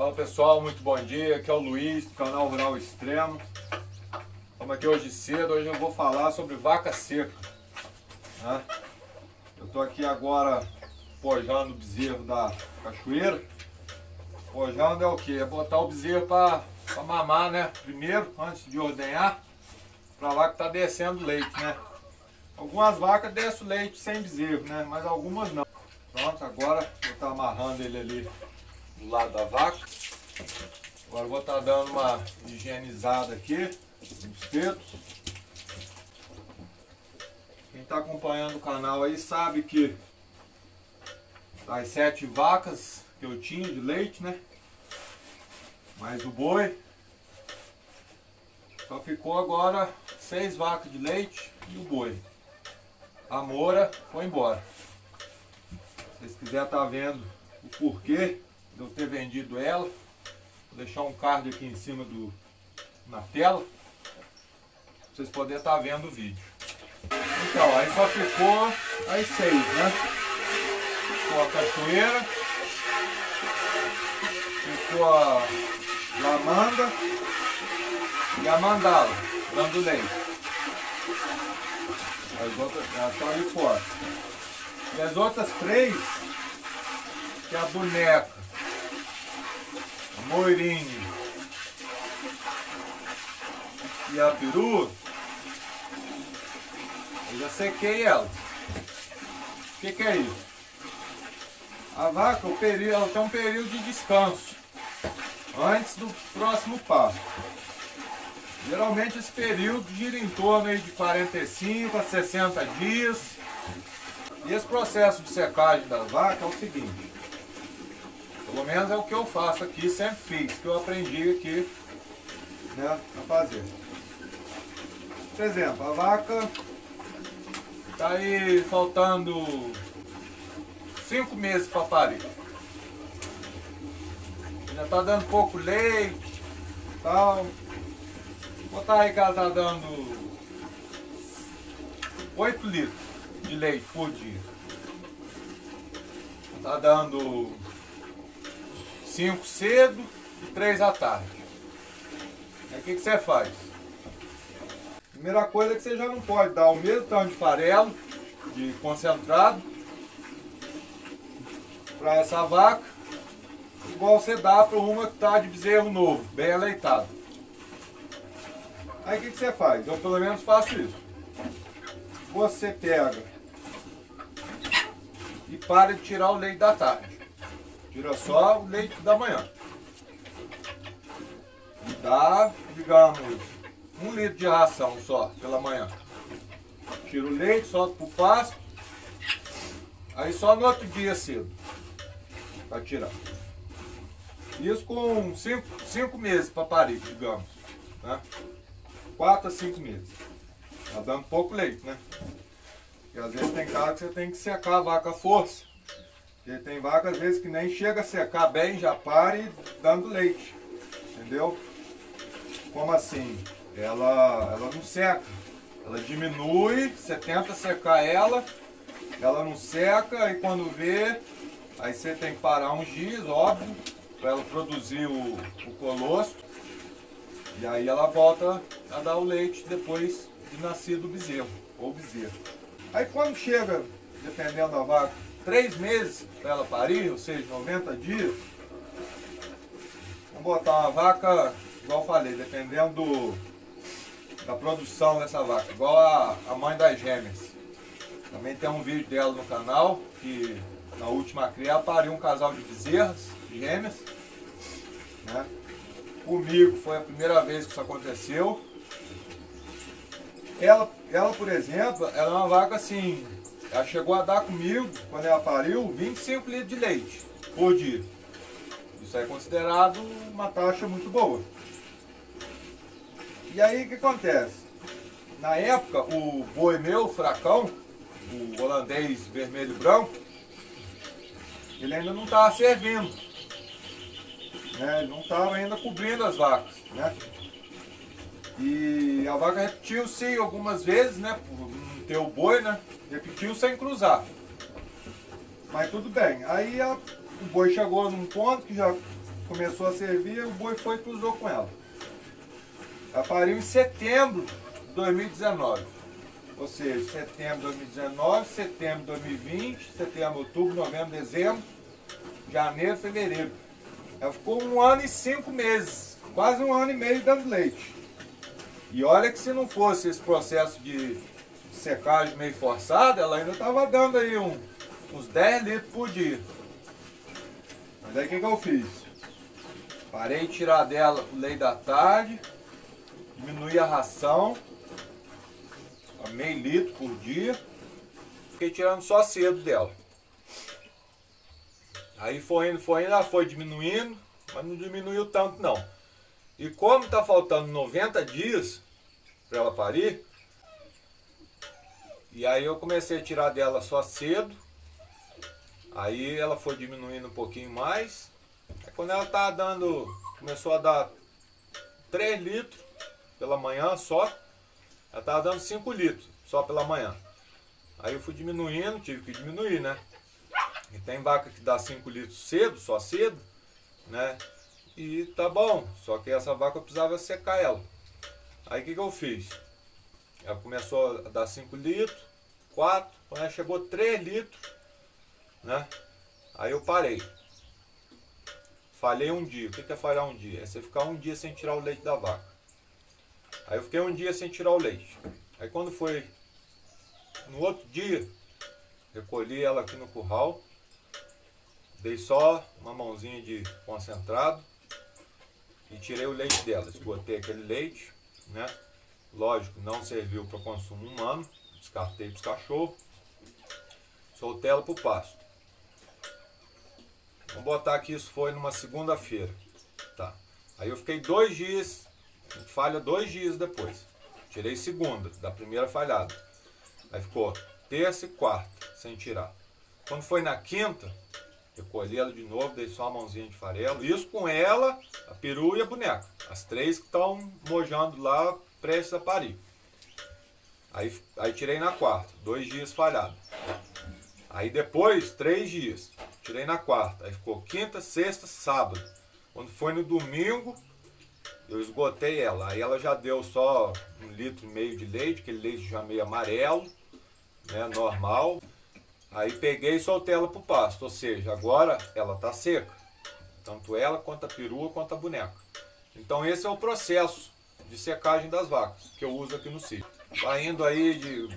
Fala pessoal, muito bom dia, aqui é o Luiz do canal Rural Extremo. Estamos aqui hoje cedo, hoje eu vou falar sobre vaca seca, né? Eu estou aqui agora pojando o bezerro da cachoeira. Pojando é o que? É botar o bezerro para mamar, né? Primeiro, antes de ordenhar, para a vaca estar descendo leite, né? Algumas vacas descem o leite sem bezerro, né? Mas algumas não. Pronto, agora vou estar amarrando ele ali do lado da vaca. Agora vou estar dando uma higienizada aqui nos tetos. Quem está acompanhando o canal aí sabe que das 7 vacas que eu tinha de leite, né, mais o boi, só ficou agora 6 vacas de leite e o boi. A Moura foi embora. Se vocês quiserem estar vendo o porquê de eu ter vendido ela, vou deixar um card aqui em cima na tela, pra vocês poderem estar vendo o vídeo. Então, aí só ficou as 6, né? Ficou a cachoeira, ficou a Lamanda e a mandala, dando leite. As outras estão ali fora. E as outras 3, que é a boneca, a Moirinha e a peru, eu já sequei ela. O que é isso? A vaca, ela tem um período de descanso antes do próximo pasto. Geralmente esse período gira em torno aí de 45 a 60 dias. E esse processo de secagem da vaca é o seguinte, pelo menos é o que eu faço aqui, sempre fiz, que eu aprendi aqui, né, a fazer. Por exemplo, a vaca está aí faltando 5 meses para parir. Já está dando pouco leite e tal. Vou botar aí que ela está dando 8 litros de leite por dia. Está dando 5 cedo e 3 à tarde. Aí o que você faz? Primeira coisa é que você já não pode dar o mesmo tanto de farelo, de concentrado, para essa vaca, igual você dá para uma que está de bezerro novo, bem aleitado. Aí o que você faz? Eu pelo menos faço isso. Você pega e para de tirar o leite da tarde. Tira só o leite da manhã. E dá, digamos, 1 litro de ração só pela manhã. Tira o leite, solta pro pasto. Aí só no outro dia cedo para tirar. Isso com 5 meses para parir, digamos, né? 4 a 5 meses. Tá dando pouco leite, né? E às vezes tem cara que você tem que secar a vaca à força. Porque tem vaca às vezes que nem chega a secar bem, já pare dando leite. Entendeu? Como assim? Ela não seca. Ela diminui, você tenta secar ela, ela não seca e quando vê, aí você tem que parar uns dias, óbvio, para ela produzir o colostro. E aí ela volta a dar o leite depois de nascido o bezerro, ou bezerro. Aí quando chega, dependendo da vaca, 3 meses para ela parir, ou seja, 90 dias, vamos botar uma vaca, igual eu falei, dependendo da produção dessa vaca, igual a mãe das gêmeas. Também tem um vídeo dela no canal, que na última cria ela pariu um casal de bezerras, gêmeas, né? Comigo foi a primeira vez que isso aconteceu. Ela, por exemplo, ela é uma vaca assim, ela chegou a dar comigo, quando ela pariu, 25 litros de leite por dia. Isso é considerado uma taxa muito boa. E aí o que acontece? Na época, o boi meu, o fracão, o holandês vermelho e branco, ele ainda não estava servindo, né? Ele não estava ainda cobrindo as vacas, né? E a vaca repetiu sim algumas vezes, né? Por não ter o boi, né? Repetiu sem cruzar. Mas tudo bem. Aí o boi chegou num ponto que já começou a servir, o boi foi e cruzou com ela. Ela pariu em setembro de 2019. Ou seja, setembro de 2019, setembro de 2020, setembro, outubro, novembro, dezembro, janeiro, fevereiro. Ela ficou 1 ano e 5 meses, quase 1 ano e meio dando leite. E olha que se não fosse esse processo de secagem meio forçada, ela ainda estava dando aí uns 10 litros por dia. Mas daí o que eu fiz? Parei de tirar dela o leite da tarde, diminuí a ração, a meio litro por dia, fiquei tirando só cedo dela. Aí foi indo, ela foi diminuindo, mas não diminuiu tanto não. E como está faltando 90 dias para ela parir, e aí eu comecei a tirar dela só cedo, aí ela foi diminuindo um pouquinho mais, aí quando ela tá dando, começou a dar 3 litros pela manhã só, ela tava dando 5 litros só pela manhã, aí eu fui diminuindo, tive que diminuir, né? E tem vaca que dá 5 litros cedo, só cedo, né? E tá bom, só que essa vaca eu precisava secar ela. Aí o que eu fiz? Ela começou a dar 5 litros, 4, quando ela chegou 3 litros, né? Aí eu parei. Falhei um dia. O que é falhar um dia? É você ficar um dia sem tirar o leite da vaca. Aí eu fiquei um dia sem tirar o leite. Aí quando foi no outro dia, recolhi ela aqui no curral, dei só uma mãozinha de concentrado e tirei o leite dela, esgotei aquele leite, né? Lógico, não serviu para consumo humano, descartei para os cachorros, soltei ela para o pasto. Vamos botar que isso foi numa segunda-feira, tá? Aí eu fiquei 2 dias, a gente falha 2 dias depois, tirei segunda, da primeira falhada, aí ficou terça e quarta sem tirar. Quando foi na quinta, recolhi ela de novo, dei só uma mãozinha de farelo, isso com ela, a peru e a boneca, as 3 que estão mojando lá, prestes a parir. Aí tirei na quarta, 2 dias falhado. Aí depois, 3 dias, tirei na quarta. Aí ficou quinta, sexta, sábado. Quando foi no domingo, eu esgotei ela. Aí ela já deu só 1,5 litro de leite, aquele leite já meio amarelo, né, normal. Aí peguei e soltei ela pro pasto, ou seja, agora ela tá seca. Tanto ela, quanto a perua, quanto a boneca. Então esse é o processo de secagem das vacas, que eu uso aqui no sítio. Tá indo aí de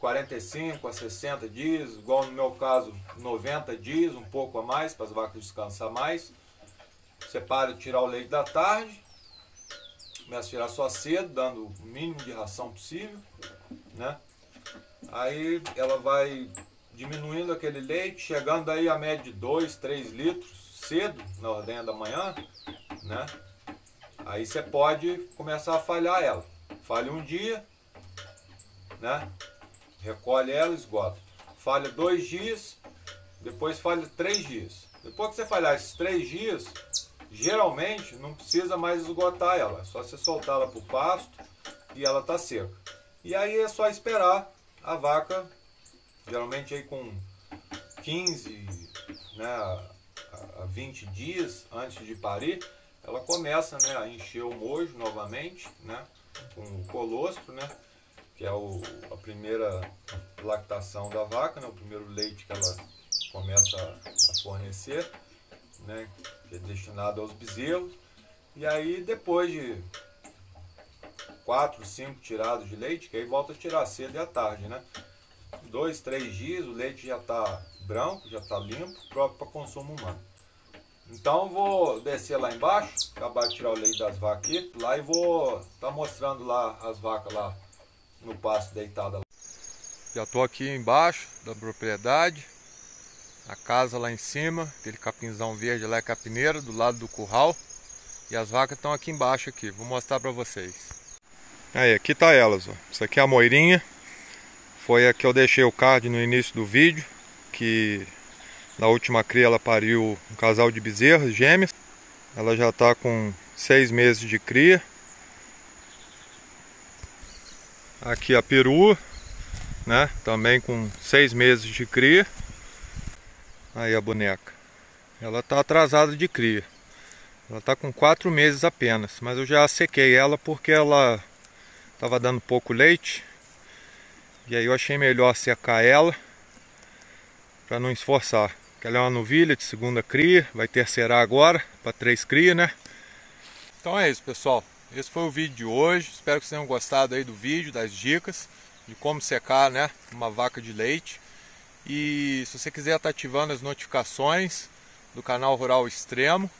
45 a 60 dias, igual no meu caso 90 dias, um pouco a mais, para as vacas descansar mais. Você para de tirar o leite da tarde, começa a tirar só cedo, dando o mínimo de ração possível, né? Aí ela vai diminuindo aquele leite, chegando aí a média de 2, 3 litros cedo, na ordenha da manhã, né? Aí você pode começar a falhar ela. Falha um dia, né? Recolhe ela, esgota. Falha 2 dias, depois falha 3 dias. Depois que você falhar esses 3 dias, geralmente não precisa mais esgotar ela. É só você soltar ela para o pasto e ela está seca. E aí é só esperar a vaca, geralmente aí com 15, né, a 20 dias antes de parir, ela começa, né, a encher o mojo novamente, né, com o colostro, né, que é a primeira lactação da vaca, né, o primeiro leite que ela começa a fornecer, né, que é destinado aos bezerros. E aí depois de 4, 5 tirados de leite, que aí volta a tirar cedo e à tarde, né, 2, 3 dias o leite já está branco, já está limpo, próprio para consumo humano. Então vou descer lá embaixo, acabar de tirar o leite das vacas aqui, lá, e vou estar mostrando lá as vacas lá no pasto deitada. Já estou aqui embaixo da propriedade, a casa lá em cima, aquele capinzão verde lá é capineira, do lado do curral, e as vacas estão aqui embaixo aqui, vou mostrar para vocês. Aí, aqui tá elas, ó. Isso aqui é a Moirinha, foi a que eu deixei o card no início do vídeo, que na última cria ela pariu um casal de bezerras gêmeas. Ela já está com 6 meses de cria. Aqui a perua, né? Também com 6 meses de cria. Aí a boneca. Ela está atrasada de cria. Ela está com 4 meses apenas, mas eu já sequei ela porque ela estava dando pouco leite. E aí eu achei melhor secar ela para não esforçar. Porque ela é uma novilha de segunda cria, vai terceirar agora para 3 cria, né? Então é isso, pessoal. Esse foi o vídeo de hoje. Espero que vocês tenham gostado aí do vídeo, das dicas de como secar, né, uma vaca de leite. E se você quiser estar ativando as notificações do canal Rural Extremo,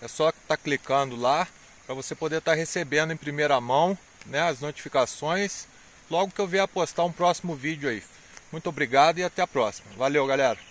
é só estar clicando lá para você poder estar recebendo em primeira mão, né, as notificações logo que eu vier a postar um próximo vídeo aí. Muito obrigado e até a próxima. Valeu, galera!